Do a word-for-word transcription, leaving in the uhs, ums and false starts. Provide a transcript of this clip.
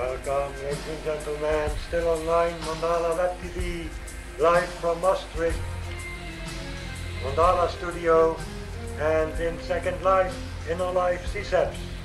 Welcome, ladies and gentlemen, still online, Mandala Web T V, live from Maastricht, Mandala Studio, and in Second Life, Inner Life C S E Ps.